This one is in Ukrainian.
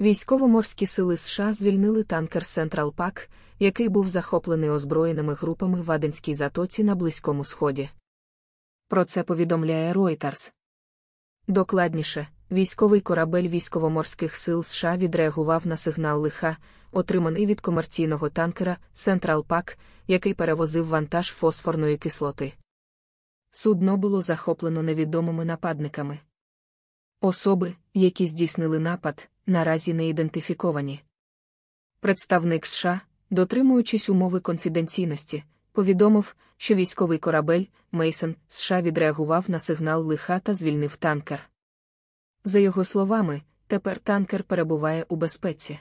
Військово-морські сили США звільнили танкер Central Park, який був захоплений озброєними групами в Аденській затоці на Близькому Сході. Про це повідомляє Reuters. Докладніше, військовий корабель військово-морських сил США відреагував на сигнал лиха, отриманий від комерційного танкера Central Park, який перевозив вантаж фосфорної кислоти. Судно було захоплено невідомими нападниками. Особи, які здійснили напад, наразі не ідентифіковані. Представник США, дотримуючись умови конфіденційності, повідомив, що військовий корабель «Мейсон» США відреагував на сигнал лиха та звільнив танкер. За його словами, тепер танкер перебуває у безпеці.